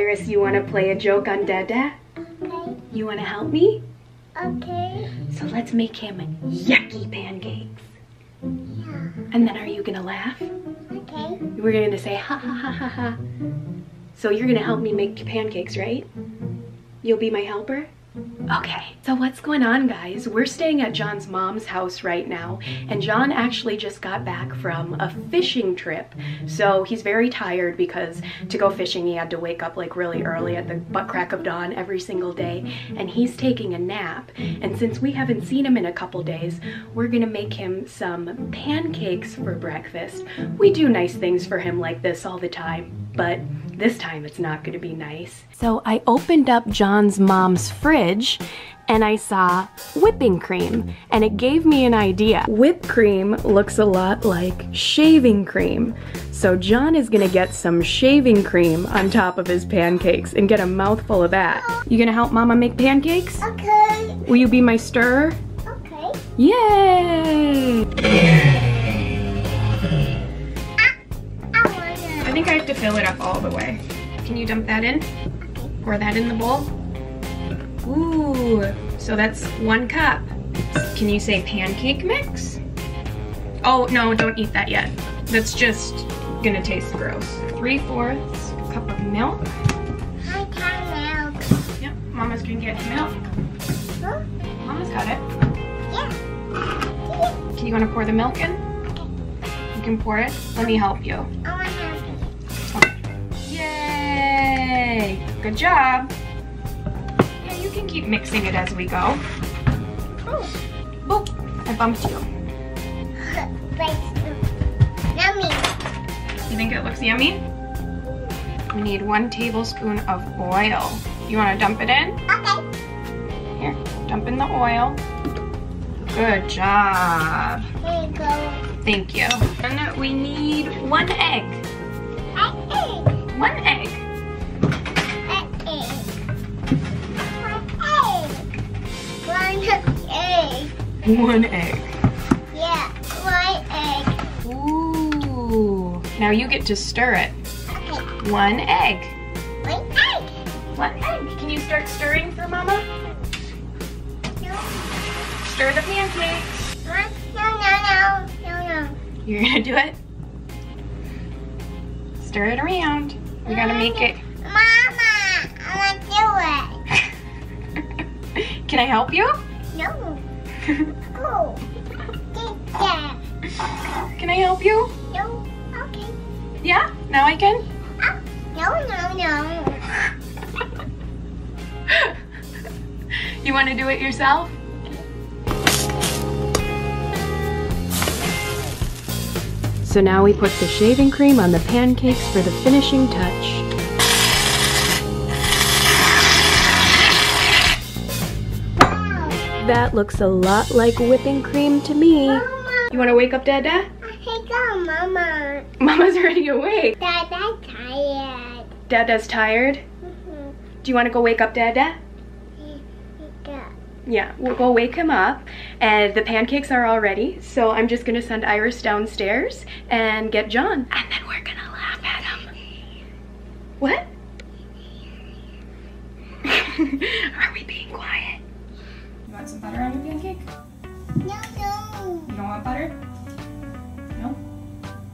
Iris, you want to play a joke on Dada? Okay. You want to help me? Okay. So let's make him yucky pancakes. Yeah. And then are you going to laugh? Okay. We're going to say ha ha ha ha ha. So you're going to help me make pancakes, right? You'll be my helper? Okay, so what's going on, guys? We're staying at John's mom's house right now, and John actually just got back from a fishing trip. So he's very tired because to go fishing he had to wake up like really early at the butt crack of dawn every single day, and he's taking a nap. And since we haven't seen him in a couple days, we're gonna make him some pancakes for breakfast. We do nice things for him like this all the time, but this time it's not gonna be nice. So I opened up John's mom's fridge and I saw whipping cream, and it gave me an idea. Whipped cream looks a lot like shaving cream. So John is gonna get some shaving cream on top of his pancakes and get a mouthful of that. You gonna help Mama make pancakes? Okay. Will you be my stirrer? Okay. Yay! I think I have to fill it up all the way. Can you dump that in? Pour that in the bowl? Ooh, so that's 1 cup. Can you say pancake mix? Oh, no, don't eat that yet. That's just gonna taste gross. 3/4 cup of milk. I got milk. Yep, Mama's gonna get milk. Huh? Mama's got it. Yeah. You wanna pour the milk in? Okay. You can pour it. Let me help you. Yay! Good job! Yeah, you can keep mixing it as we go. Oh. Boop! I bumped you. Yummy! You think it looks yummy? We need 1 tablespoon of oil. You want to dump it in? Okay. Here, dump in the oil. Good job! There you go. Thank you. And we need 1 egg. One egg. One egg. Yeah, 1 egg. Ooh. Now you get to stir it. Okay. 1 egg. 1 egg. 1 egg. Can you start stirring for Mama? No. Stir the pancakes. No. You're gonna do it? Stir it around. We gotta make it. Mama, I wanna do it. Can I help you? No. Oh. Can I help you? No. Okay. Yeah? Now I can? No. You wanna do it yourself? So now we put the shaving cream on the pancakes for the finishing touch. Wow. That looks a lot like whipping cream to me. Mama. You want to wake up Dada? Hey, go, Mama. Mama's already awake. Dada's tired. Dada's tired? Mm-hmm. Do you want to go wake up Dada? Yeah, we'll go wake him up, and the pancakes are all ready, so I'm just gonna send Iris downstairs and get John, and then we're gonna laugh at him. What? Are we being quiet? You want some butter on your pancake? No. You don't want butter? No?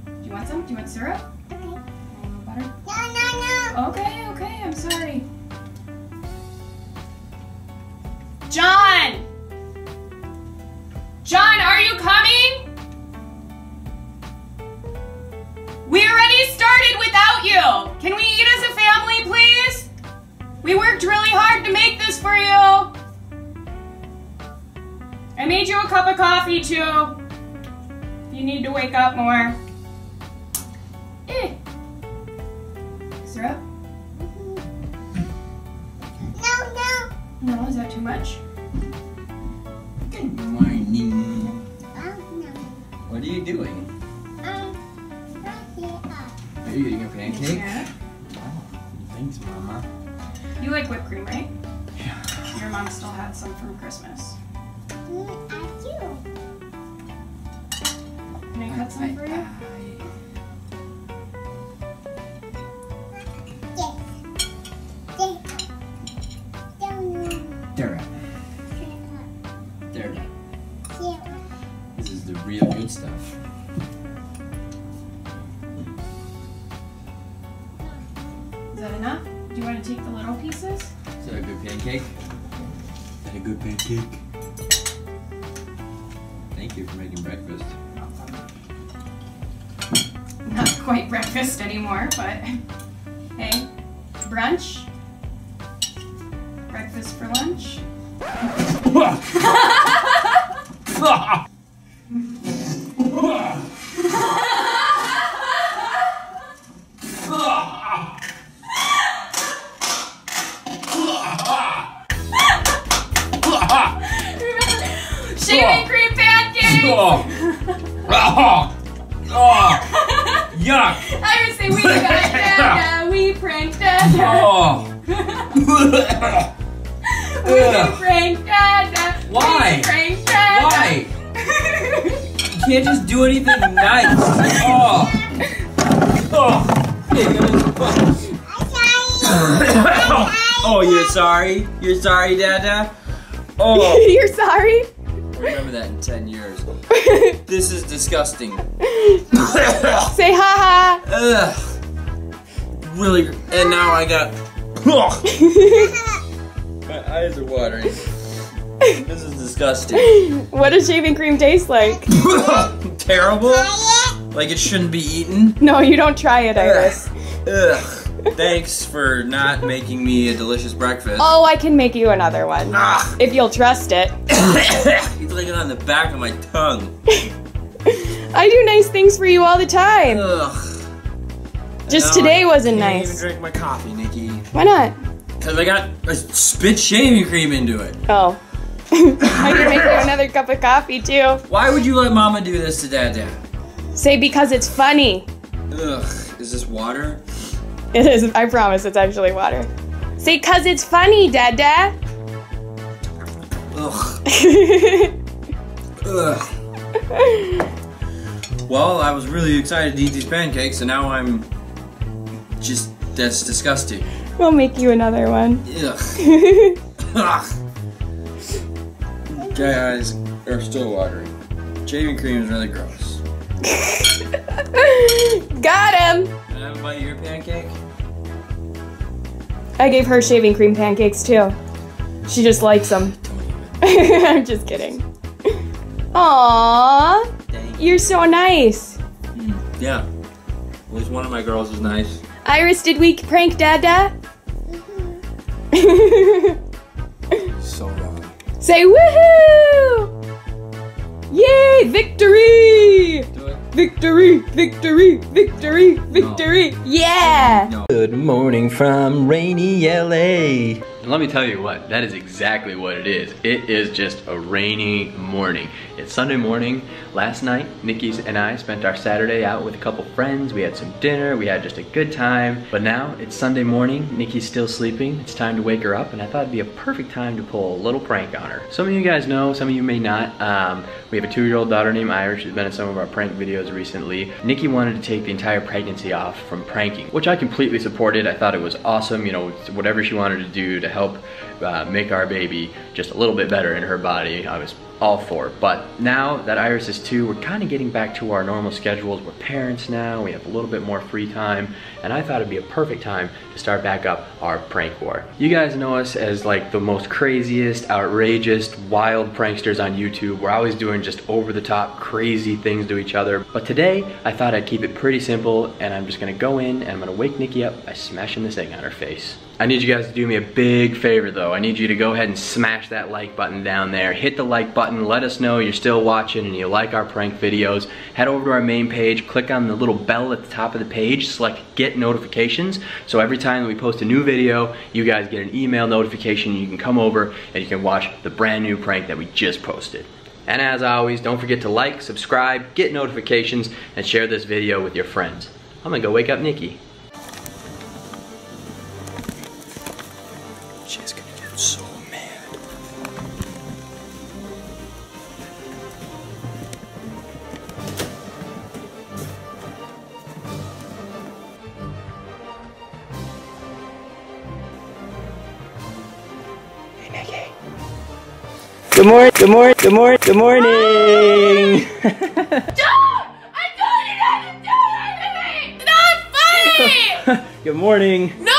Do you want some? Do you want syrup? Okay. You want butter? No. Okay, I'm sorry. John! John, are you coming? We already started without you. Can we eat as a family, please? We worked really hard to make this for you. I made you a cup of coffee, too. You need to wake up more. Syrup? No, is that too much? Good morning. What are you doing? Are you eating a pancake? Yeah. Oh, thanks, Mama. You like whipped cream, right? Yeah. Your mom still had some from Christmas. I do. Can I cut some for you? Yes. Is that enough? Do you want to take the little pieces? Is that a good pancake? Is that a good pancake? Thank you for making breakfast. Welcome. Not quite breakfast anymore, but hey, brunch. Breakfast for lunch. Shaving cream pancakes! Yuck! I would say we got that, we pranked that. We pranked that. Why? We pranked that. Why? You can't just do anything nice. Oh, you're sorry? You're sorry, Dada? Oh. You're sorry? Remember that in 10 years. This is disgusting. Say ha ha. Ugh. Really. And now I got. My eyes are watering. This is disgusting. What does shaving cream taste like? Terrible. Like it shouldn't be eaten. No, you don't try it, Iris. Ugh. Thanks for not making me a delicious breakfast. Oh, I can make you another one. Ah. If you'll trust it. He's licking on the back of my tongue. I do nice things for you all the time. Ugh. Just today wasn't nice. I didn't even drink my coffee, Nikki. Why not? Because I got a spit shaving cream into it. Oh. I can make you another cup of coffee, too. Why would you let Mama do this to Dada? Say because it's funny. Ugh. Is this water? It is. I promise it's actually water. Say, cause it's funny, Dada. Ugh. Ugh. Well, I was really excited to eat these pancakes, and now I'm just, that's disgusting. We'll make you another one. Ugh. Ugh. My eyes are still watering. Shaving cream is really gross. Got him. Can I have a bite of your pancake? I gave her shaving cream pancakes too. She just likes them. I'm just kidding. Aww, you're so nice. Yeah, at least one of my girls is nice. Iris, did we prank Dada? So wrong. Say woohoo! Yay, victory! Victory! Victory! Victory! Victory! No. Yeah! No. Good morning from rainy LA. Let me tell you what, that is exactly what it is. It is just a rainy morning. It's Sunday morning. Last night, Nikki's and I spent our Saturday out with a couple friends. We had some dinner, we had just a good time. But now, it's Sunday morning, Nikki's still sleeping. It's time to wake her up, and I thought it'd be a perfect time to pull a little prank on her. Some of you guys know, some of you may not. We have a 2-year-old daughter named Iris. She's been in some of our prank videos recently. Nikki wanted to take the entire pregnancy off from pranking, which I completely supported. I thought it was awesome, you know, whatever she wanted to do to help make our baby just a little bit better in her body. I was all for it. But now that Iris is 2, we're kind of getting back to our normal schedules. We're parents now, we have a little bit more free time, and I thought it'd be a perfect time to start back up our prank war. You guys know us as like the most craziest, outrageous, wild pranksters on YouTube. We're always doing just over-the-top crazy things to each other. But today, I thought I'd keep it pretty simple, and I'm just gonna go in and I'm gonna wake Nikki up by smashing this egg on her face. I need you guys to do me a big favor though. I need you to go ahead and smash that like button down there. Hit the like button, let us know you're still watching and you like our prank videos. Head over to our main page, click on the little bell at the top of the page, select get notifications. So every time we post a new video, you guys get an email notification. You can come over and you can watch the brand new prank that we just posted. And as always, don't forget to like, subscribe, get notifications, and share this video with your friends. I'm gonna go wake up Nikki. She's gonna get so mad. Hey, Nikki. Good morning, good morning, good morning, good morning! Don't! I told you not to do that to me! Not funny! Good morning. No!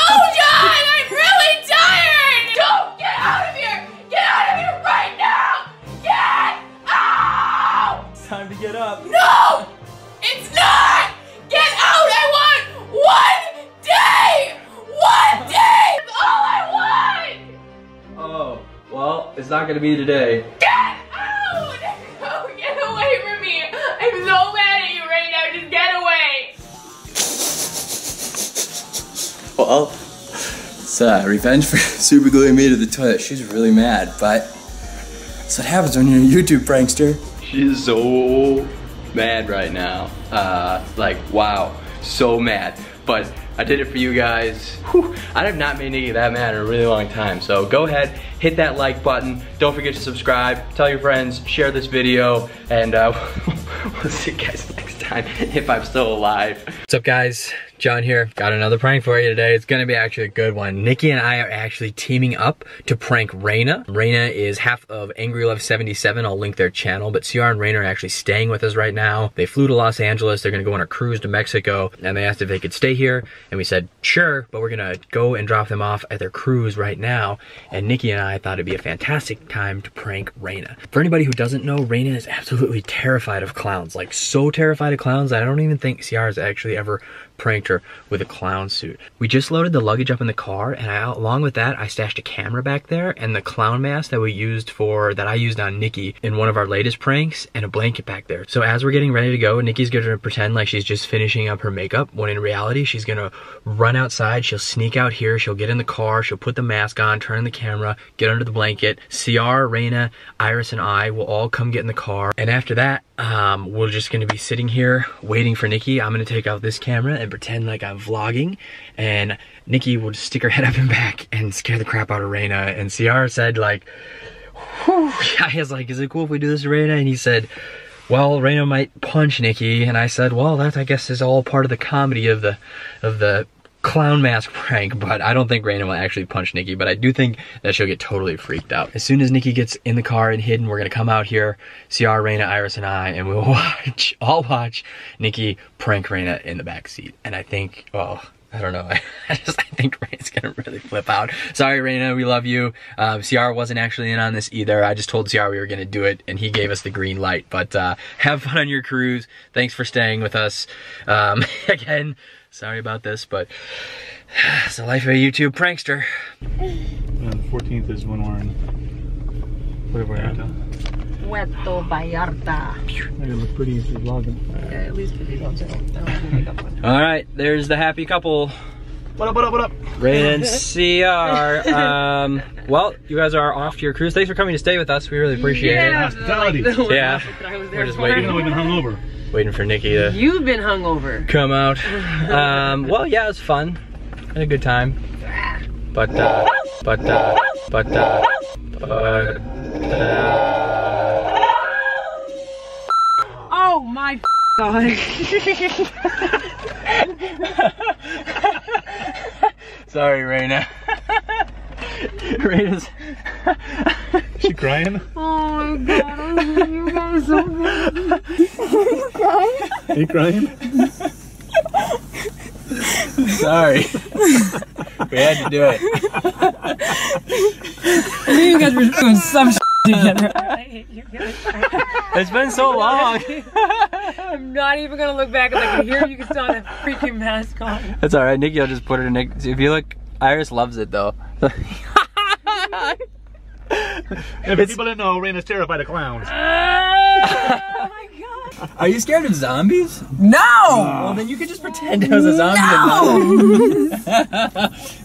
It's not gonna be today. Get out! No, get away from me! I'm so mad at you right now, just get away! Well, it's revenge for super gluing me to the toilet. She's really mad, but that's what happens when you're a YouTube prankster. She's so mad right now. Like, wow, so mad. But I did it for you guys. Whew. I have not made Nikki that mad in a really long time. So go ahead, hit that like button. Don't forget to subscribe, tell your friends, share this video, and we'll see you guys next time if I'm still alive. What's up guys, John here. Got another prank for you today. It's gonna be actually a good one. Nikki and I are actually teaming up to prank Raina. Raina is half of Angry Love 77. I'll link their channel, but CR and Raina are actually staying with us right now. They flew to Los Angeles. They're gonna go on a cruise to Mexico, and they asked if they could stay here, and we said, sure, but we're gonna go and drop them off at their cruise right now. And Nikki and I thought it'd be a fantastic time to prank Raina. For anybody who doesn't know, Raina is absolutely terrified of clowns, like so terrified of clowns, I don't even think CR has actually ever pranked her with a clown suit. We just loaded the luggage up in the car, and along with that, I stashed a camera back there and the clown mask that I used on Nikki in one of our latest pranks, and a blanket back there. So as we're getting ready to go, Nikki's gonna pretend like she's just finishing up her makeup, when in reality, she's gonna run outside, she'll sneak out here, she'll get in the car, she'll put the mask on, turn on the camera, get under the blanket. CR, Raina, Iris, and I will all come get in the car, and after that, we're just gonna be sitting here waiting for Nikki. I'm gonna take out this camera and pretend like I'm vlogging, and Nikki will just stick her head up and back and scare the crap out of Raina. And CR said, like, whew. I was like, is it cool if we do this to Raina? And he said, well, Raina might punch Nikki. And I said, well, that I guess is all part of the comedy of the clown mask prank, but I don't think Raina will actually punch Nikki, but I do think that she'll get totally freaked out. As soon as Nikki gets in the car and hidden, we're gonna come out here, CR, Raina, Iris, and I, and we'll watch, I'll watch Nikki prank Raina in the backseat. And I think, well, I don't know, I think Raina's gonna really flip out. Sorry Raina, we love you. CR wasn't actually in on this either. I just told CR we were gonna do it, and he gave us the green light. But have fun on your cruise. Thanks for staying with us. Again, sorry about this, but it's the life of a YouTube prankster. And the 14th is when we're in Puerto Vallarta. Puerto Vallarta. I gotta look pretty if you're vlogging. Yeah, at least for these ones. All right, there's the happy couple. What up, what up, what up? Raina and CR. Well, you guys are off to your cruise. Thanks for coming to stay with us. We really appreciate it. Hospitality. Yeah, we're just waiting. We've been hungover. Waiting for Nikki to... You've been hungover. Come out. Well, yeah, it was fun. Had a good time. Oh my God. Sorry, Raina. Raina's... Is she crying? Oh my God, I love you guys so much. Are you crying? Are you crying? Sorry. We had to do it. I knew you guys were doing some shit together. I hate you guys. It's been so long. I'm not even gonna look back. If I can hear you, you can still have that freaking mask on. That's alright, Nikki, I'll just put it in. If you look, Iris loves it though. If people didn't know, Raina's terrified of clowns. Oh my God. Are you scared of zombies? No! Well, then you could just pretend it was a zombie. No!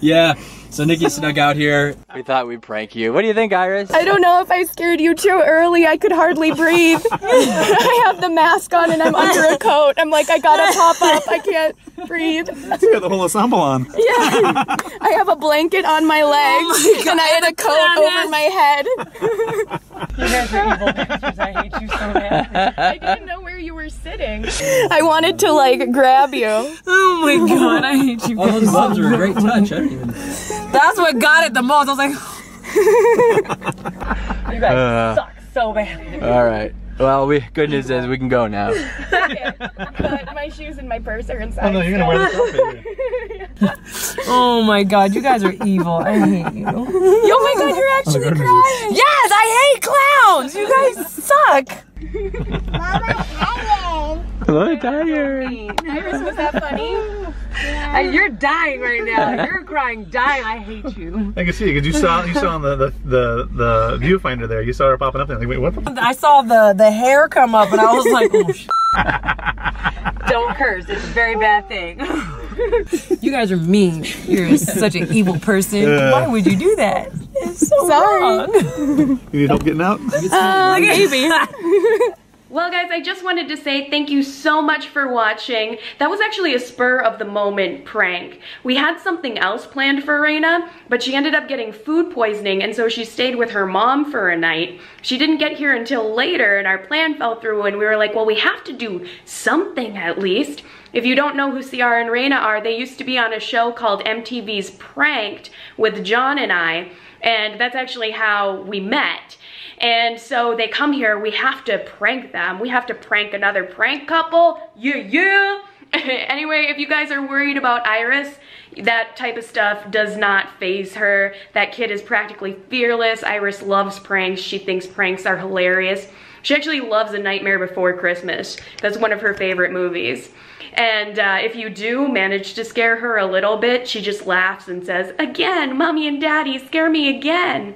Yeah, so Nikki snuck out here. We thought we'd prank you. What do you think, Iris? I don't know if I scared you too early. I could hardly breathe. I have the mask on and I'm under a coat. I'm like, I gotta pop up. I can't breathe. You got the whole ensemble on. Yeah. I have a blanket on my legs, oh my God, and I had a coat over my head. You guys are evil monsters. I hate you so much. I didn't know where you were sitting. I wanted to like grab you. Oh my God, I hate you guys. All those gloves are a great touch. I didn't even... That's what got it the most. I was like, you guys suck so bad. All right. Well, good news is we can go now. Okay, but my shoes and my purse are inside. Oh no, you're gonna wear this outfit. Oh my God, you guys are evil. I hate you. Oh my God, you're actually crying. Yes, I hate clowns. You guys suck. suck. Mama's tired. Hello, tired. Iris, was that funny? Yeah. You're dying right now. You're crying, dying. I hate you. I can see because you saw on the viewfinder there. You saw her popping up there. Like, wait, what? I saw the hair come up, and I was like, oh shit. Don't curse. It's a very bad thing. You guys are mean. You're such an evil person. Why would you do that? It's so wrong. You need help getting out? Maybe. Well guys, I just wanted to say thank you so much for watching. That was actually a spur of the moment prank. We had something else planned for Raina, but she ended up getting food poisoning and so she stayed with her mom for a night. She didn't get here until later and our plan fell through and we were like, well, we have to do something at least. If you don't know who CR and Raina are, they used to be on a show called MTV's Pranked with John and I, and that's actually how we met. And so they come here, we have to prank them. We have to prank another prank couple. Yeah. Anyway, if you guys are worried about Iris, that type of stuff does not faze her. That kid is practically fearless. Iris loves pranks. She thinks pranks are hilarious. She actually loves A Nightmare Before Christmas. That's one of her favorite movies. And if you do manage to scare her a little bit, she just laughs and says, again, mommy and daddy, scare me again.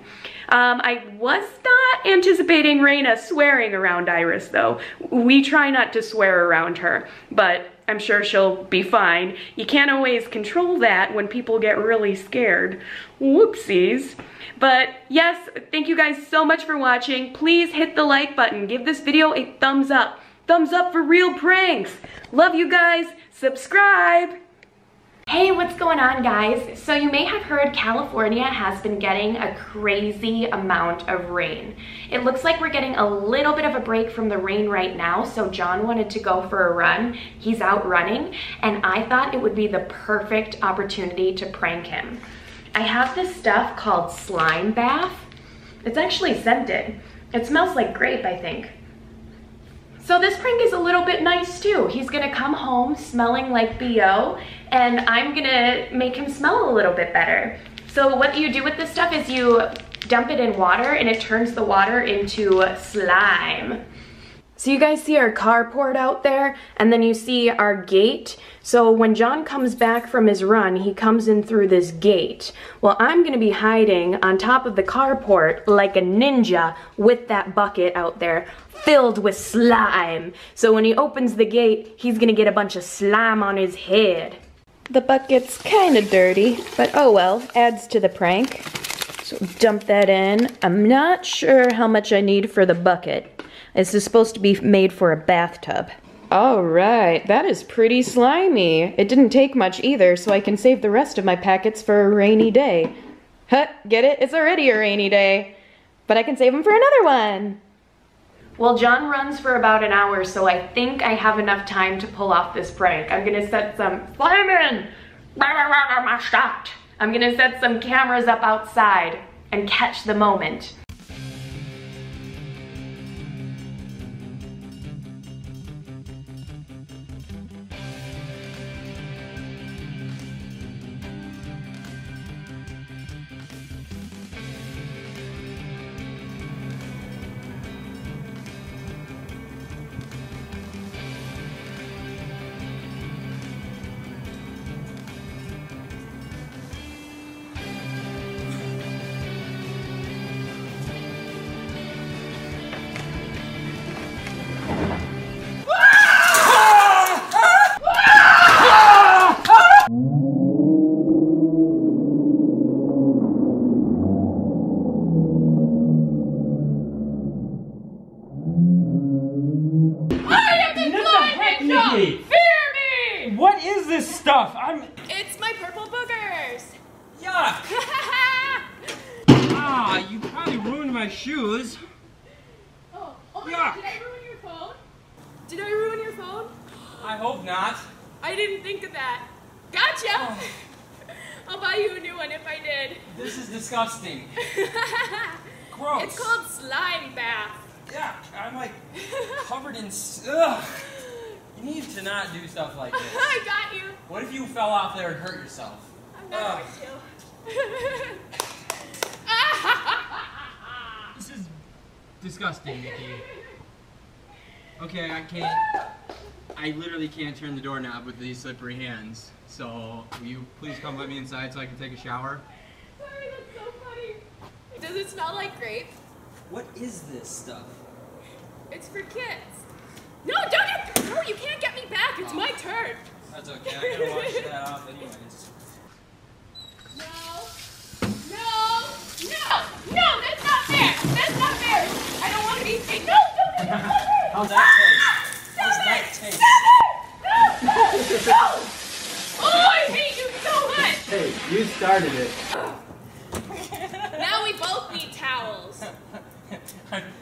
I was not anticipating Raina swearing around Iris though. We try not to swear around her, but I'm sure she'll be fine. You can't always control that when people get really scared. Whoopsies. But yes, thank you guys so much for watching. Please hit the like button. Give this video a thumbs up. Thumbs up for real pranks. Love you guys. Subscribe. Hey, what's going on guys? So you may have heard California has been getting a crazy amount of rain. It looks like we're getting a little bit of a break from the rain right now, so John wanted to go for a run. He's out running, and I thought it would be the perfect opportunity to prank him. I have this stuff called slime bath. It's actually scented. It smells like grape, I think. So this prank is a little bit nice too. He's gonna come home smelling like BO and I'm gonna make him smell a little bit better. So what you do with this stuff is you dump it in water and it turns the water into slime. So you guys see our carport out there and then you see our gate. So when John comes back from his run, he comes in through this gate. Well, I'm gonna be hiding on top of the carport like a ninja with that bucket out there, filled with slime. So when he opens the gate, he's gonna get a bunch of slime on his head. The bucket's kinda dirty, but oh well, adds to the prank. So dump that in. I'm not sure how much I need for the bucket. This is supposed to be made for a bathtub. All right, that is pretty slimy. It didn't take much either, so I can save the rest of my packets for a rainy day. Huh, get it? It's already a rainy day. But I can save them for another one. Well, John runs for about an hour, so I think I have enough time to pull off this prank. I'm gonna set some slime in. I'm gonna set some cameras up outside and catch the moment. It's my purple boogers! Yuck! You probably ruined my shoes. Oh my God, did I ruin your phone? Did I ruin your phone? I hope not. I didn't think of that. Gotcha! Oh. I'll buy you a new one if I did. This is disgusting. Gross. It's called slime bath. Yeah, I'm like covered in... Ugh. You need to not do stuff like this. I got you. What if you fell off there and hurt yourself? I'm not going to. This is disgusting, Nikki. Okay, I can't. I literally can't turn the doorknob with these slippery hands. So, will you please come let me inside so I can take a shower? Sorry, that's so funny. Does it smell like grape? What is this stuff? It's for kids. No, don't! No, you can't get me back. It's my turn. That's okay. I gotta wash that off anyways. No, that's not fair! That's not fair! I don't want to be taken. No, how's that taste? How's that taste? No! Oh, I hate you so much! Hey, you started it. Now we both need towels.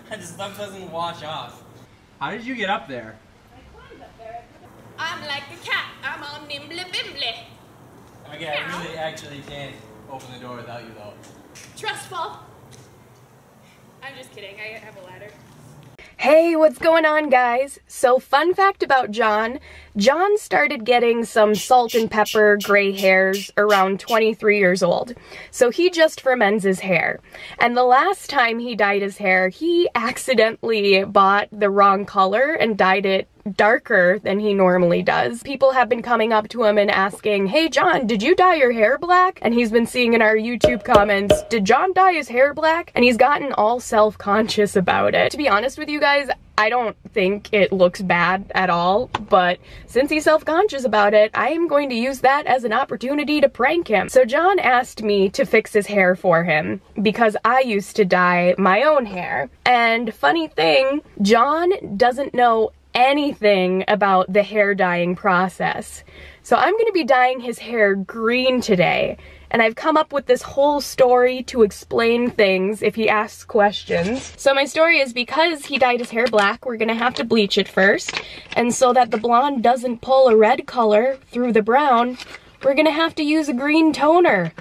The stuff doesn't wash off. How did you get up there? I climbed up there. I'm like a cat. I'm all nimble-bimble. Okay, I really actually can't open the door without you, though. Trustful. I'm just kidding. I have a ladder. Hey, what's going on, guys? So, fun fact about John. John started getting some salt and pepper gray hairs around 23 years old. So he just ferments his hair. And the last time he dyed his hair, he accidentally bought the wrong color and dyed it darker than he normally does. People have been coming up to him and asking, hey John, did you dye your hair black? And he's been seeing in our YouTube comments, did John dye his hair black? And he's gotten all self-conscious about it. To be honest with you guys, I don't think it looks bad at all, but since he's self-conscious about it, I am going to use that as an opportunity to prank him. So John asked me to fix his hair for him because I used to dye my own hair. And funny thing, John doesn't know anything about the hair dyeing process. So I'm gonna be dyeing his hair green today, and I've come up with this whole story to explain things if he asks questions. So my story is, because he dyed his hair black, we're gonna have to bleach it first, and so that the blonde doesn't pull a red color through the brown, we're gonna have to use a green toner.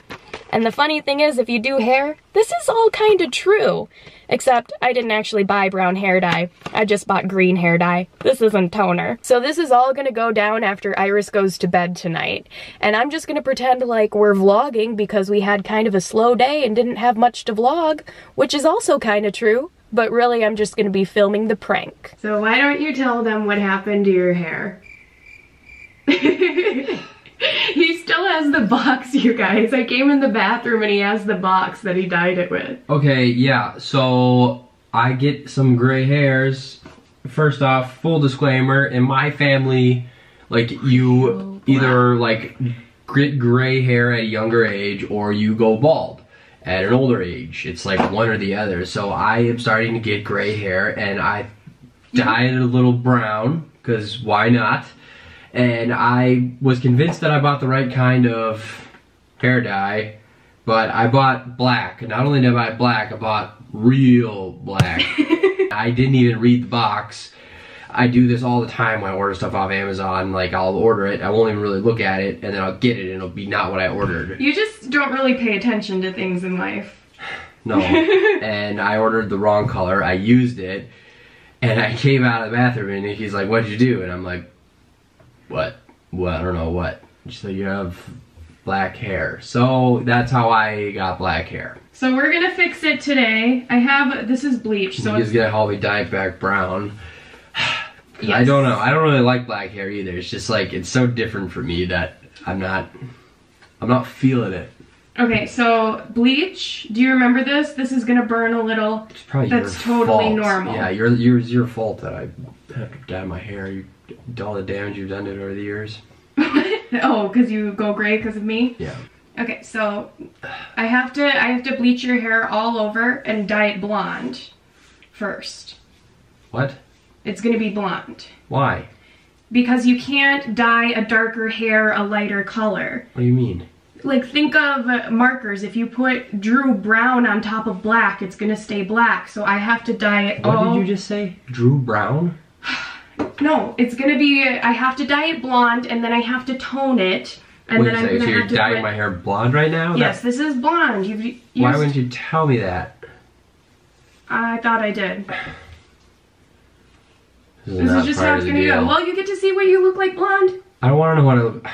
And the funny thing is, if you do hair, this is all kind of true. Except I didn't actually buy brown hair dye. I just bought green hair dye. This isn't toner. So this is all gonna go down after Iris goes to bed tonight. And I'm just gonna pretend like we're vlogging because we had kind of a slow day and didn't have much to vlog, which is also kind of true. But really, I'm just gonna be filming the prank. So why don't you tell them what happened to your hair? He still has the box, you guys. I came in the bathroom and he has the box that he dyed it with. Okay, yeah, so I get some gray hairs. First off, full disclaimer, in my family, like, you either, like, get gray hair at a younger age or you go bald at an older age. It's like one or the other. So I am starting to get gray hair, and I dyed it a little brown, because why not? And I was convinced that I bought the right kind of hair dye, but I bought black. And not only did I buy black, I bought real black. I didn't even read the box. I do this all the time when I order stuff off Amazon. Like, I'll order it, I won't even really look at it, and then I'll get it and it'll be not what I ordered. You just don't really pay attention to things in life. No, and I ordered the wrong color, I used it, and I came out of the bathroom and he's like, what'd you do? And I'm like, What? I don't know what. So you have black hair. So that's how I got black hair. So we're gonna fix it today. I have, this is bleach. So it's gonna help me dye it back brown. Yes. I don't know. I don't really like black hair either. It's just like, it's so different for me that I'm not feeling it. Okay, so bleach. Do you remember this? This is gonna burn a little. It's probably That's totally normal. Yeah, it's your fault that I have to dye my hair. All the damage you've done to it over the years. Oh, because you go gray because of me? Yeah. Okay, so I have to bleach your hair all over and dye it blonde first. What? It's gonna be blonde. Why? Because you can't dye a darker hair a lighter color. What do you mean? Like, think of markers. If you put Drew Brown on top of black, it's gonna stay black. So I have to dye it all. What did you just say? Drew Brown? No, it's gonna be, I have to dye it blonde, and then I have to tone it, and wait, then I'm gonna have to... So you're dyeing my hair blonde right now? Yes, this is blonde. Why wouldn't you tell me that? I thought I did. This is just how it's gonna go. Well, you get to see what you look like blonde. I don't wanna know what I look...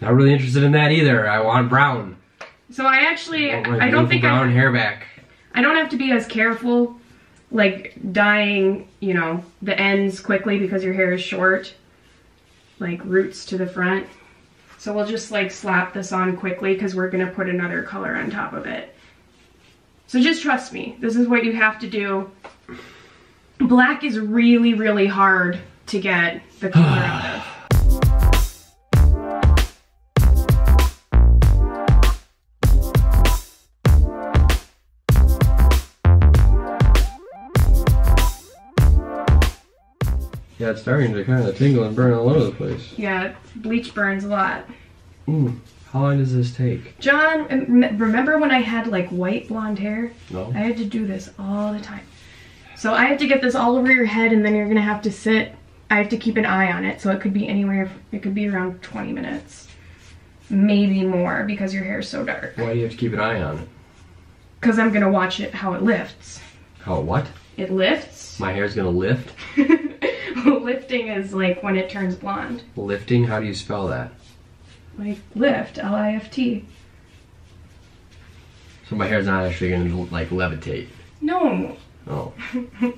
Not really interested in that either. I want brown. So I actually... I don't think brown hair back. I don't have to be as careful like dyeing, you know, the ends quickly because your hair is short, like roots to the front. So we'll just like slap this on quickly because we're gonna put another color on top of it. So just trust me, this is what you have to do. Black is really, really hard to get the color out of. Yeah, it's starting to kind of tingle and burn all over the place. Yeah, bleach burns a lot. Ooh, how long does this take? John, remember when I had like white blonde hair? No. I had to do this all the time. So I have to get this all over your head, and then you're gonna have to sit. I have to keep an eye on it, so it could be anywhere. It could be around 20 minutes, maybe more, because your hair's so dark. Why do you have to keep an eye on it? Because I'm gonna watch it how it lifts. How what? It lifts. My hair's gonna lift. Lifting is like when it turns blonde. Lifting? How do you spell that? Like lift, L-I-F-T. So my hair's not actually gonna like levitate? No. Oh.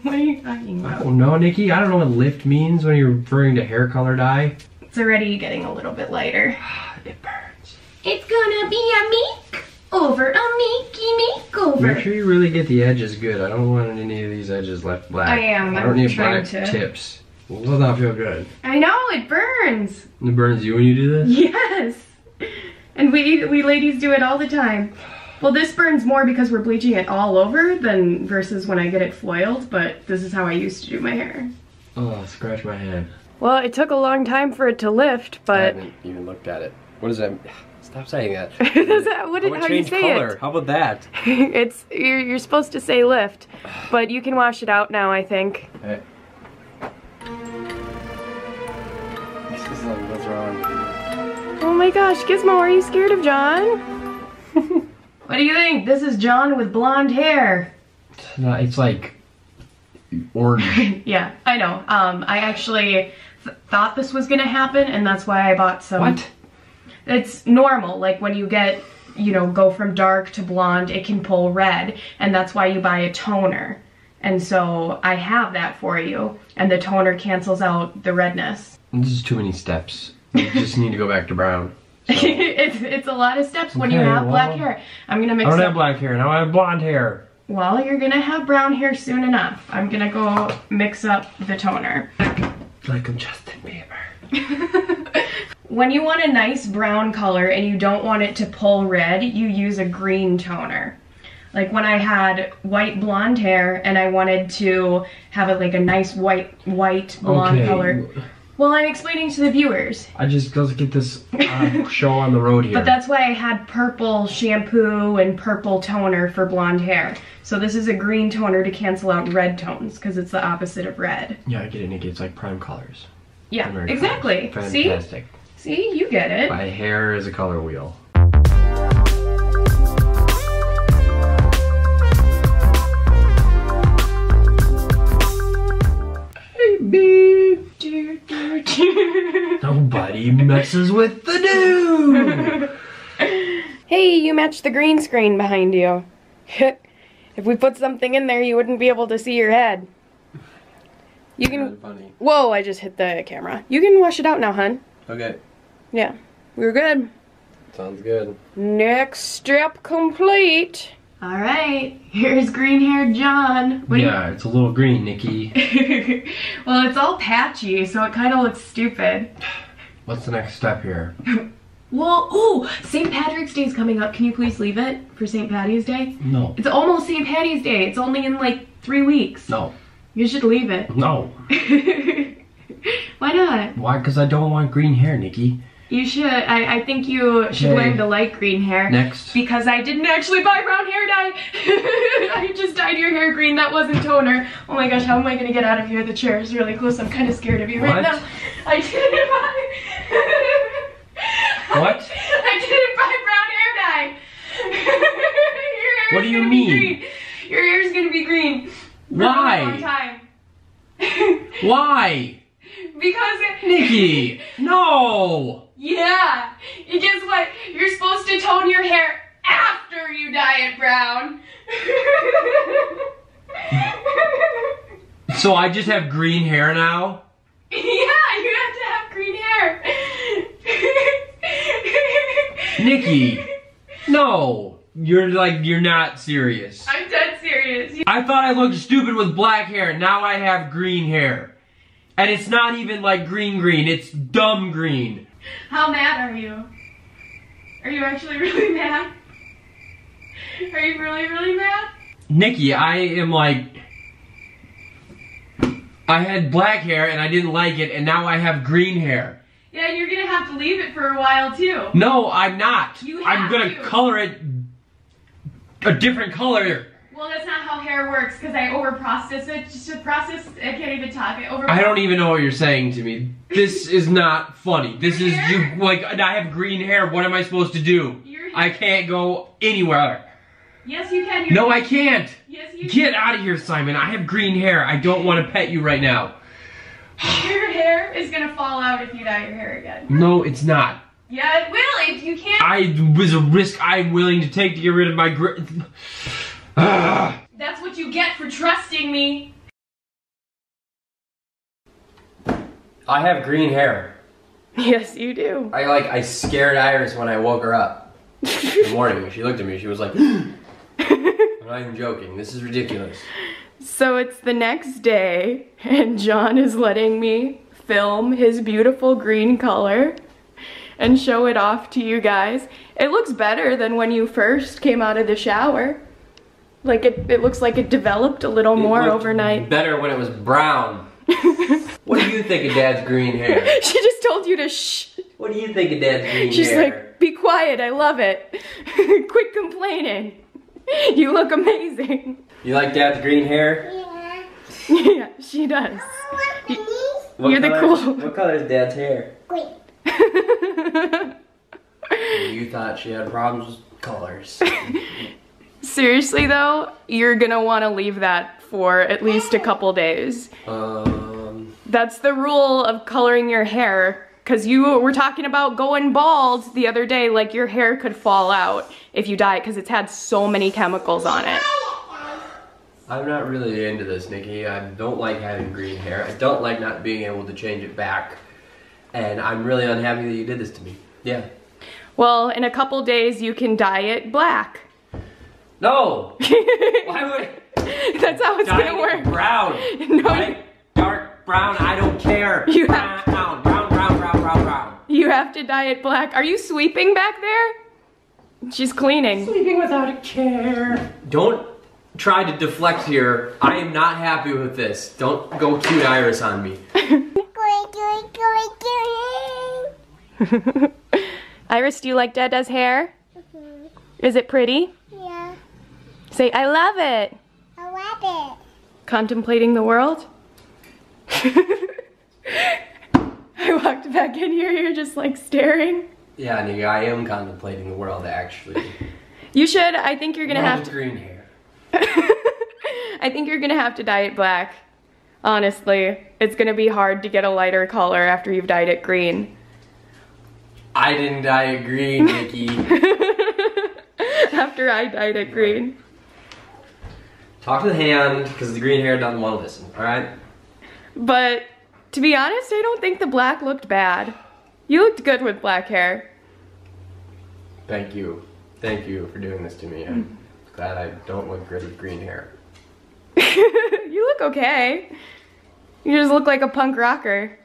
What are you talking about? I don't know, Nikki. I don't know what lift means when you're referring to hair color dye. It's already getting a little bit lighter. It burns. It's gonna be a meek over, a meeky makeover. Make sure you really get the edges good. I don't want any of these edges left black. I am. I don't need black tips. Well, does not feel good. I know, it burns. It burns you when you do this? Yes. And we ladies do it all the time. Well, this burns more because we're bleaching it all over than versus when I get it foiled, but this is how I used to do my hair. Oh, scratch my hand. Well, it took a long time for it to lift, but... I haven't even looked at it. What is that? Stop saying that. Is that what, how do you say color. It? How about that? It's, you're supposed to say lift, but you can wash it out now, I think. All right. What's wrong? Oh my gosh, Gizmo, are you scared of John? What do you think? This is John with blonde hair. No, it's like orange. Yeah, I know. I actually thought this was gonna happen, and that's why I bought some. What? It's normal. Like when you get, you know, go from dark to blonde, it can pull red, and that's why you buy a toner. And so I have that for you, and the toner cancels out the redness. This is too many steps. You just need to go back to brown. So. it's a lot of steps when you have black hair. I'm gonna mix. I don't have black hair now. I have blonde hair. Well, you're gonna have brown hair soon enough. I'm gonna go mix up the toner. Like I'm Justin Bieber. When you want a nice brown color and you don't want it to pull red, you use a green toner. Like when I had white blonde hair and I wanted to have it like a nice white blonde color. Well, I'm explaining to the viewers. I just doesn't get this show on the road here. But that's why I had purple shampoo and purple toner for blonde hair. So this is a green toner to cancel out red tones because it's the opposite of red. Yeah, I get it, Nikki. It's like prime colors. Yeah, primary exactly. Colors. Fantastic. See? See? You get it. My hair is a color wheel. Nobody messes with the dude. Hey, you match the green screen behind you. If we put something in there, you wouldn't be able to see your head. You can. Funny. Whoa! I just hit the camera. You can wash it out now, hun. Okay. Yeah, we were good. Sounds good. Next step complete. All right, here's green-haired John. Yeah, it's a little green, Nikki. Well, it's all patchy, so it kind of looks stupid. What's the next step here? Well, ooh, St. Patrick's Day's coming up. Can you please leave it for St. Patty's Day? No. It's almost St. Patty's Day. It's only in like 3 weeks. No. You should leave it. No. Why not? Why? Because I don't want green hair, Nikki. You should. I think you should learn to like green hair. Next. Because I didn't actually buy brown hair dye. I just dyed your hair green. That wasn't toner. Oh my gosh, how am I gonna get out of here? The chair is really close. I'm kind of scared of you right now. I didn't buy. What? I didn't buy brown hair dye. What do you mean? Green. Your hair's gonna be green. Why? For a long time. Why? Because Nikki, no. Yeah, and guess what? You're supposed to tone your hair after you dye it brown. So I just have green hair now? Yeah, you have to have green hair. Nikki, no. You're not serious. I'm dead serious. I thought I looked stupid with black hair. Now I have green hair. And it's not even like green green. It's dumb green. How mad are you? Are you actually really mad? Are you really, really mad? Nikki, I am like... I had black hair and I didn't like it, and now I have green hair. Yeah, and you're gonna have to leave it for a while too. No, I'm not. You have I'm gonna color it a different color. Well, that's not how hair works, because I overprocess it. Just to process, I can't even talk. I don't even know what you're saying to me. This is not funny. This is you, like, I have green hair. What am I supposed to do? I can't go anywhere. Yes, you can. No, I can't. Yes, you can. Get out of here, Simon. I have green hair. I don't want to pet you right now. Your hair is going to fall out if you dye your hair again. No, it's not. Yeah, it will. If you can't. I was a risk I'm willing to take to get rid of my green. That's what you get for trusting me. I have green hair. Yes, you do. I scared Iris when I woke her up in the morning. When she looked at me, she was like, I'm not even joking. This is ridiculous. So it's the next day, and John is letting me film his beautiful green color and show it off to you guys. It looks better than when you first came out of the shower. Like it looks like it developed a little more overnight. Better when it was brown. What do you think of Dad's green hair? She just told you to shh. What do you think of Dad's green hair? She's like, be quiet, I love it. Quit complaining. You look amazing. You like Dad's green hair? Yeah. Yeah, she does. You're the cool. What color is Dad's hair? Green. You thought she had problems with colors. Seriously though, you're gonna want to leave that for at least a couple days. That's the rule of coloring your hair, because you were talking about going bald the other day, like your hair could fall out if you dye it because it's had so many chemicals on it. I'm not really into this, Nikki. I don't like having green hair. I don't like not being able to change it back. And I'm really unhappy that you did this to me. Yeah. Well, in a couple days you can dye it black. No! Why would that's how it's gonna work. Brown. No. Right? Dark brown, I don't care. You brown, brown, brown, brown, brown, brown. You have to dye it black. Are you sweeping back there? She's cleaning. Sweeping without a care. Don't try to deflect here. I am not happy with this. Don't go cute Iris on me. Iris, do you like Dada's hair? Mm-hmm. Is it pretty? Yeah. Say, I love it. I love it. Contemplating the world? I walked back in here, you're just like staring. Yeah, Nikki, I am contemplating the world, actually. You should, I think you're gonna have to- green hair. I think you're gonna have to dye it black. Honestly, it's gonna be hard to get a lighter color after you've dyed it green. I didn't dye it green, Nikki. After I dyed it green. Talk to the hand, because the green hair doesn't want to listen, alright? But, to be honest, I don't think the black looked bad. You looked good with black hair. Thank you. Thank you for doing this to me. I'm glad I don't look good with green hair. You look okay. You just look like a punk rocker.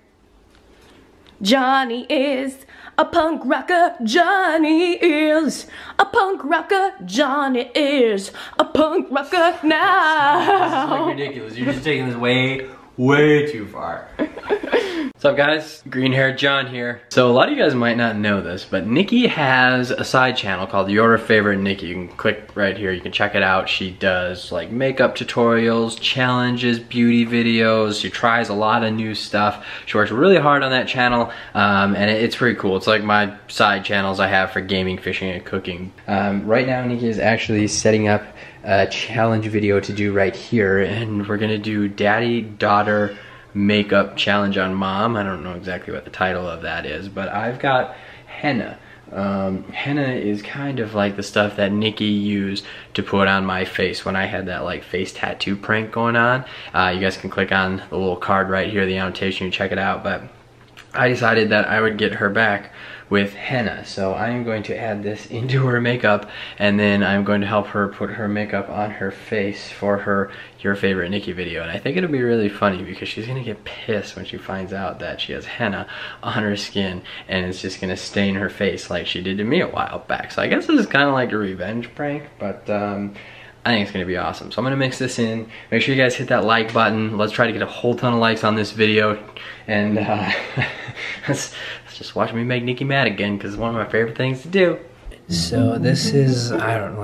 Johnny is a punk rocker, Johnny is a punk rocker, Johnny is a punk rocker now. This is like ridiculous. You're just taking this way, way too far. What's up, guys? Green hair John here. So a lot of you guys might not know this, but Nikki has a side channel called Your Favorite Nikki. You can click right here. You can check it out. She does like makeup tutorials, challenges, beauty videos. She tries a lot of new stuff. She works really hard on that channel, and it's pretty cool. It's like my side channels I have for gaming, fishing, and cooking. Right now, Nikki is actually setting up a challenge video to do right here, and we're gonna do Daddy Daughter Makeup Challenge on Mom. I don't know exactly what the title of that is, but I've got henna Henna is kind of like the stuff that Nikki used to put on my face when I had that like face tattoo prank going on. You guys can click on the little card right here, the annotation, you check it out, but I decided that I would get her back with henna. So I am going to add this into her makeup, and then I'm going to help her put her makeup on her face for her Your Favorite Nikki video. And I think it'll be really funny because she's gonna get pissed when she finds out that she has henna on her skin and it's just gonna stain her face like she did to me a while back. So I guess this is kind of like a revenge prank, but I think it's gonna be awesome. So I'm gonna mix this in. Make sure you guys hit that like button. Let's try to get a whole ton of likes on this video, and let's just watch me make Nikki mad again, because it's one of my favorite things to do. So this is, I don't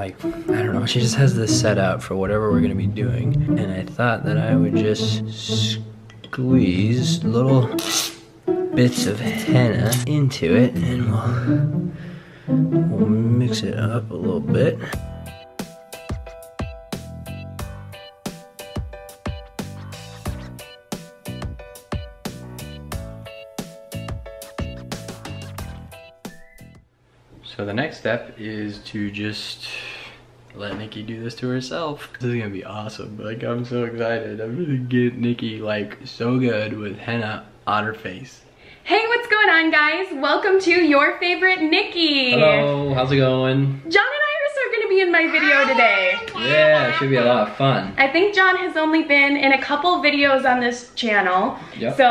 know, she just has this set up for whatever we're gonna be doing, and I thought that I would just squeeze little bits of henna into it, and we'll mix it up a little bit. So the next step is to just let Nikki do this to herself. This is gonna be awesome. Like, I'm so excited. I'm gonna get Nikki like so good with henna on her face. Hey, what's going on, guys? Welcome to Your Favorite Nikki. Hello, how's it going? John and I gonna be in my video today. Yeah, it should be a lot of fun. I think John has only been in a couple videos on this channel. Yep. So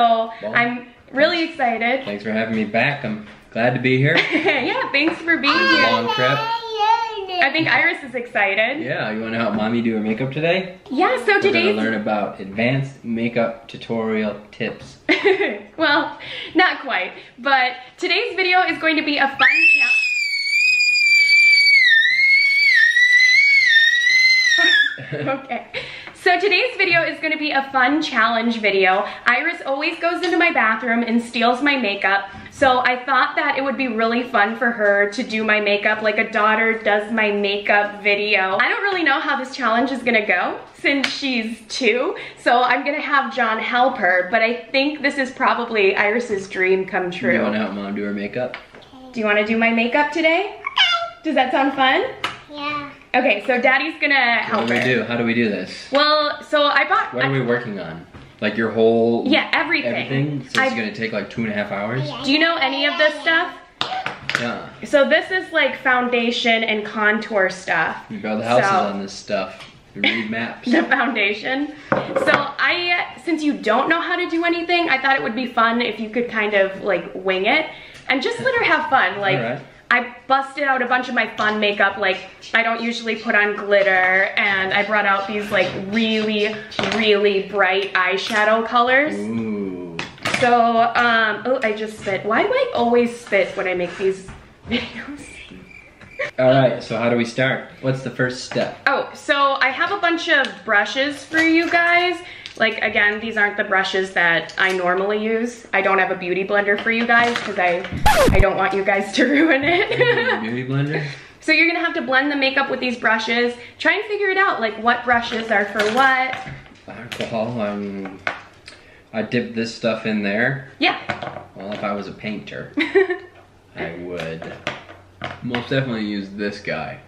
well, I'm really excited. Thanks for having me back. I'm glad to be here. Yeah, thanks for being here. Long trip. I think Iris is excited. Yeah, you want to help mommy do her makeup today? Yeah, so today we're gonna learn about advanced makeup tutorial tips. Well, not quite, but today's video is going to be a fun challenge. Okay, so today's video is going to be a fun challenge video. Iris always goes into my bathroom and steals my makeup, so I thought that it would be really fun for her to do my makeup like a daughter does my makeup video. I don't really know how this challenge is going to go since she's 2, so I'm going to have John help her, but I think this is probably Iris's dream come true. You want to help mom do her makeup? Do you want to do my makeup today? Does that sound fun? Yeah. Okay, so Daddy's gonna help her. What do we do? How do we do this? Well, so I bought... What are we working on? Like your whole... Yeah, everything. Everything? So it's gonna take like 2.5 hours? Do you know any of this stuff? Yeah. So this is like foundation and contour stuff. You build houses on this stuff. You read maps. The foundation. So since you don't know how to do anything, I thought it would be fun if you could kind of like wing it. And just let her have fun. Like. All right. I busted out a bunch of my fun makeup, like I don't usually put on glitter, and I brought out these like really bright eyeshadow colors. Ooh. So, oh, I just spit. Why do I always spit when I make these videos? All right, so how do we start? What's the first step? Oh, so I have a bunch of brushes for you guys. Like, again, these aren't the brushes that I normally use. I don't have a beauty blender for you guys because I don't want you guys to ruin it. Beauty blender? So you're gonna have to blend the makeup with these brushes. Try and figure it out, like what brushes are for what. Alcohol, I dip this stuff in there. Yeah. Well, if I was a painter, I would most definitely use this guy.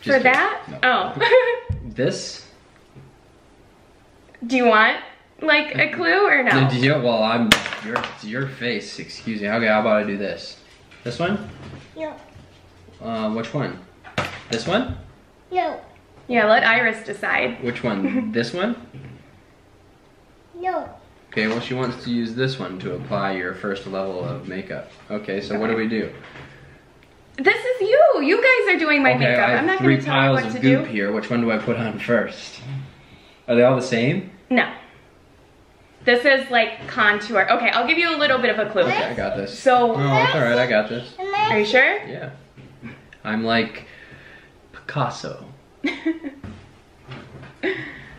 Just for that? No. Oh. This? Do you want like a clue or no? Well, it's your face, excuse me. Okay, how about I do this? This one? Yeah. Which one? This one? No. Yeah, let Iris decide. Which one? This one? No. Okay, well, she wants to use this one to apply your first level of makeup. Okay, so what do we do? This is you. You guys are doing my makeup. I'm not going to tell you what to do. 3 piles of goop here. Which one do I put on first? Are they all the same? No. This is like contour. Okay, I'll give you a little bit of a clue. Okay, I got this. So. Oh, it's all right, I got this. Are you sure? Yeah. I'm like Picasso.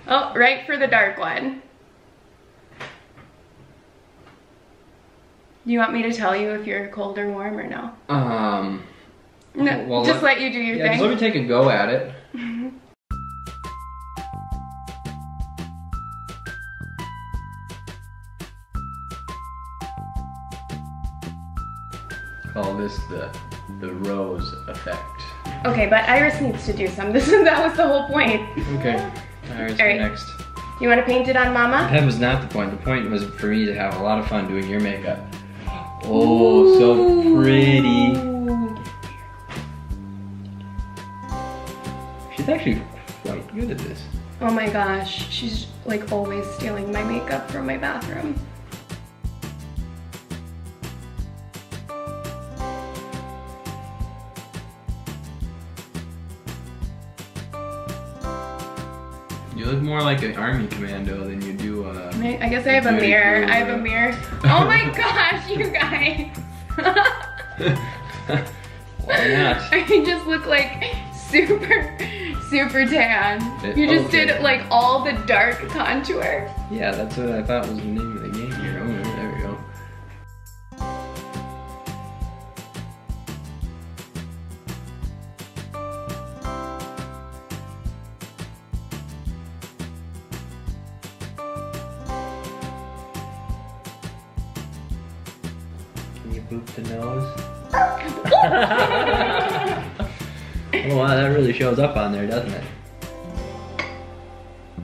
Oh, right for the dark one. You want me to tell you if you're cold or warm or no? No, well, just let you do your thing. Just let me take a go at it. Call this the the rose effect. Okay, but Iris needs to do some. That was the whole point. Okay, Iris, you're next. You want to paint it on Mama? That was not the point. The point was for me to have a lot of fun doing your makeup. Oh, ooh, so pretty. She's actually quite good at this. Oh my gosh, she's like always stealing my makeup from my bathroom. You look more like an army commando than you do a... I guess I have a mirror. I have a mirror. Oh my gosh, you guys. Why not? I just look like super tan. You just did like all the dark contour. Yeah, that's what I thought was the name of the game here. Oh, there we go. Can you boop the nose? Oh wow, that really shows up on there, doesn't it?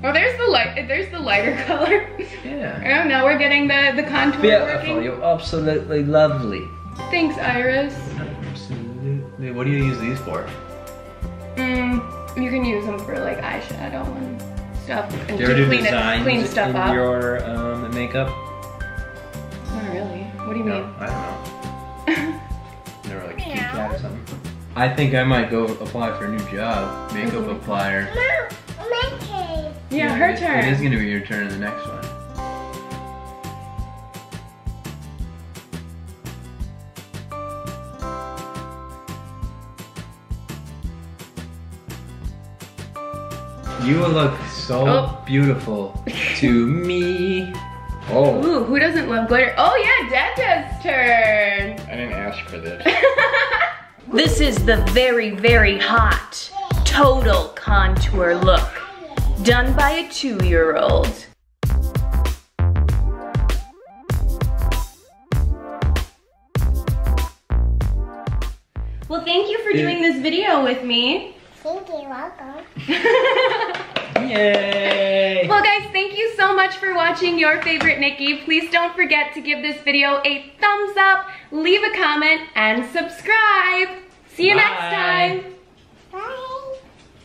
Oh, there's the light. There's the lighter color. Yeah. I don't know. We're getting the contour. Beautiful. Working. You're absolutely lovely. Thanks, Iris. Absolutely. What do you use these for? You can use them for like eyeshadow and stuff. And do you ever do designs in your makeup? Not really. What do you mean? I don't know. Never like a cute cat or something. I think I might go apply for a new job. Makeup applier. Mom, my turn. Yeah, her turn. It is gonna be your turn in the next one. You look so beautiful to me. Oh. Ooh, who doesn't love glitter? Oh yeah, Dada's turn. I didn't ask for this. This is the very, very hot total contour look done by a 2-year-old. Well, thank you for doing this video with me. Thank you, welcome. Yay! Well guys, thank you so much for watching Your Favorite Nikki. Please don't forget to give this video a thumbs up, leave a comment, and subscribe. See you next time. Bye.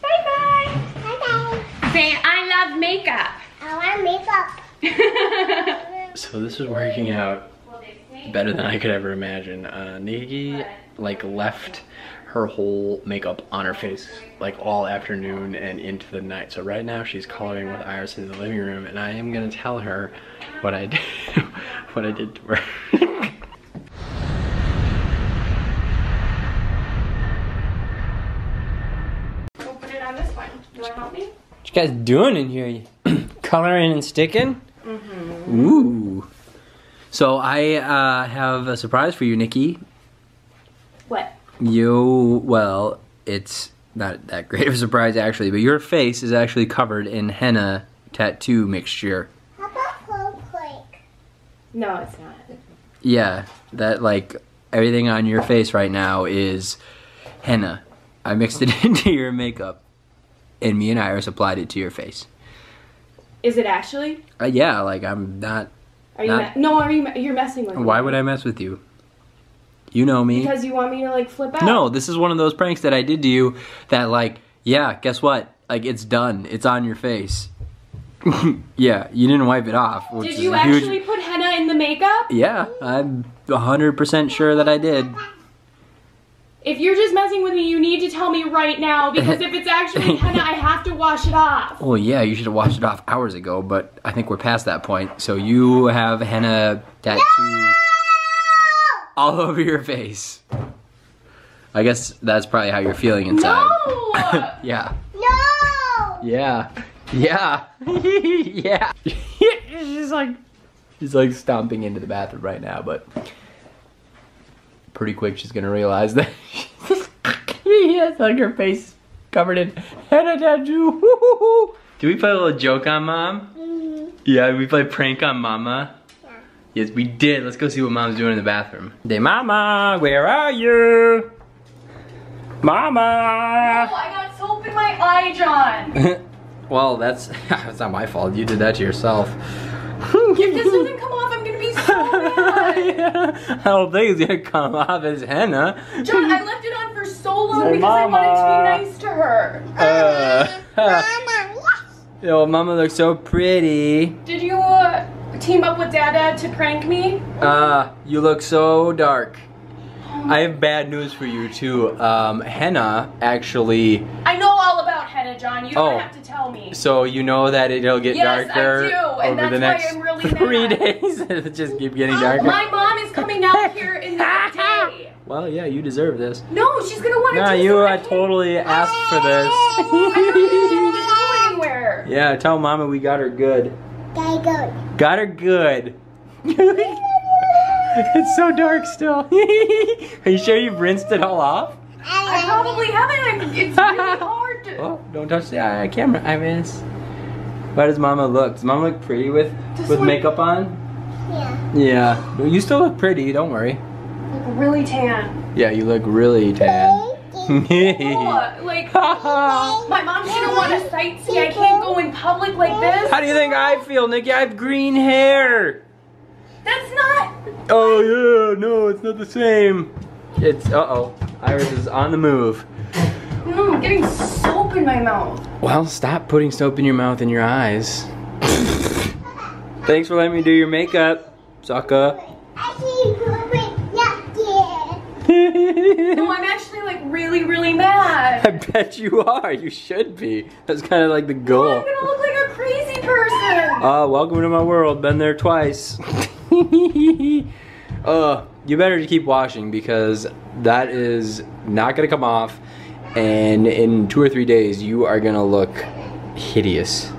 Bye-bye. Bye-bye. Say, I love makeup. I love makeup. So this is working out better than I could ever imagine. Nikki like left her whole makeup on her face like all afternoon and into the night. So right now she's coloring with Iris in the living room, and I am gonna tell her what I did, what I did to her. We'll put it on this one. You wanna help me? What you guys doing in here? Coloring and sticking? Mm-hmm. Ooh. So I have a surprise for you, Nikki. What? You, well, it's not that great of a surprise actually, but your face is actually covered in henna tattoo mixture. How about snowflake? No, it's not. Yeah, that like, everything on your face right now is henna. I mixed it into your makeup, and me and Iris applied it to your face. Is it actually? Yeah, like I'm not... Are you you're messing with me. Why would I mess with you? You know me. Because you want me to like flip out. No, this is one of those pranks that I did to you that like, yeah, guess what? Like it's done. It's on your face. Yeah, you didn't wipe it off. Which did you actually put henna in the makeup? Yeah, I'm 100% sure that I did. If you're just messing with me, you need to tell me right now, because if it's actually henna, I have to wash it off. Well, yeah, you should have washed it off hours ago, but I think we're past that point. So you have henna tattoo... No! All over your face. I guess that's probably how you're feeling inside. No! Yeah. No! Yeah. Yeah. Yeah. she's like stomping into the bathroom right now, but pretty quick she's gonna realize that yes, like her face covered in henna tattoo. Do we play a little joke on Mom? Mm-hmm. Yeah, we play prank on Mama. Yes, we did. Let's go see what Mom's doing in the bathroom. Hey, Mama, where are you? Mama! No, I got soap in my eye, John! Well, that's not my fault. You did that to yourself. If this doesn't come off, I'm gonna be so mad! Yeah. I don't think it's gonna come off. It's henna. John, I left it on for so long because Mama. I wanted to be nice to her. Mama! Yo, Mama looks so pretty. Did you team up with Dada to prank me? You look so dark. I have bad news for you too. Henna actually. I know all about henna, John. You don't have to tell me. So you know that it'll get darker over the next 3 days. It'll just keep getting darker. My mom is coming out here in the day. Well, yeah, you deserve this. No, she's gonna want to. Nah, you totally asked for this. I don't know anywhere. Yeah, tell Mama we got her good. Got her good. Got her good. It's so dark still. Are you sure you've rinsed it all off? I probably haven't. It's really hard. Oh, don't touch the camera. I mean, how does Mama look? Does Mama look pretty with makeup on? Yeah. Yeah. You still look pretty. Don't worry. You look really tan. Yeah, you look really tan. Like, my mom's gonna want to sightsee. I can't go in public like this. How do you think I feel, Nikki? I have green hair. That's not. Oh yeah, no, it's not the same. It's Iris is on the move. No, I'm getting soap in my mouth. Well, stop putting soap in your mouth and your eyes. Thanks for letting me do your makeup, sucker. No, I'm actually like really, really mad. I bet you are. You should be. That's kind of like the goal. No, I'm gonna look like a crazy person. Welcome to my world. Been there twice. You better keep washing because that is not gonna come off, and in 2 or 3 days you are gonna look hideous.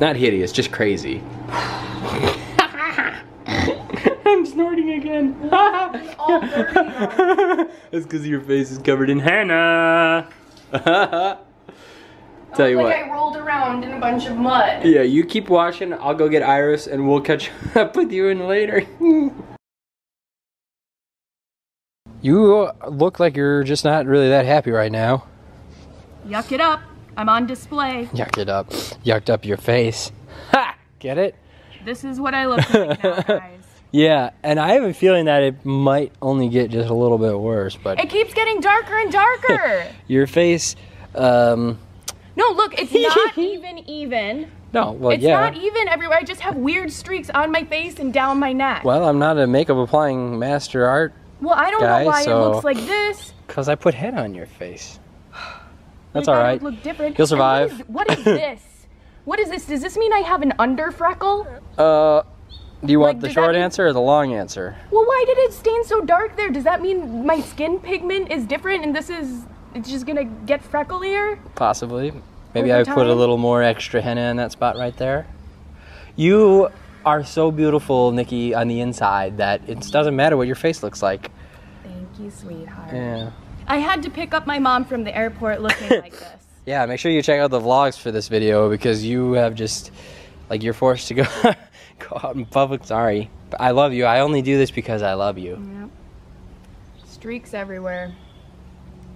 Not hideous, just crazy. I'm snorting again. That's because your face is covered in henna. Tell you what. I rolled around in a bunch of mud. Yeah, you keep washing. I'll go get Iris and we'll catch up with you in later. You look like you're just not really that happy right now. Yuck it up. I'm on display. Yuck it up. Yucked up your face. Ha! Get it? This is what I look like now, guys. Yeah, and I have a feeling that it might only get just a little bit worse, but... It keeps getting darker and darker! Your face, No, look, it's not even. No, well, it's not even everywhere. I just have weird streaks on my face and down my neck. Well, I'm not a makeup applying master art guy. Well, I don't know why it looks like this. Because I put head on your face. That's all right. Look different. You'll survive. What is this? What is this? Does this mean I have an under freckle? Do you want the short answer or the long answer? Well, why did it stain so dark there? Does that mean my skin pigment is different and this is... It's just gonna get frecklier? Possibly. Maybe I put a little more extra henna in that spot right there. You are so beautiful, Nikki, on the inside that it doesn't matter what your face looks like. Thank you, sweetheart. Yeah. I had to pick up my mom from the airport looking like this. Yeah, make sure you check out the vlogs for this video because you have just, like, you're forced to go, go out in public. Sorry. But I love you. I only do this because I love you. Yep. Streaks everywhere.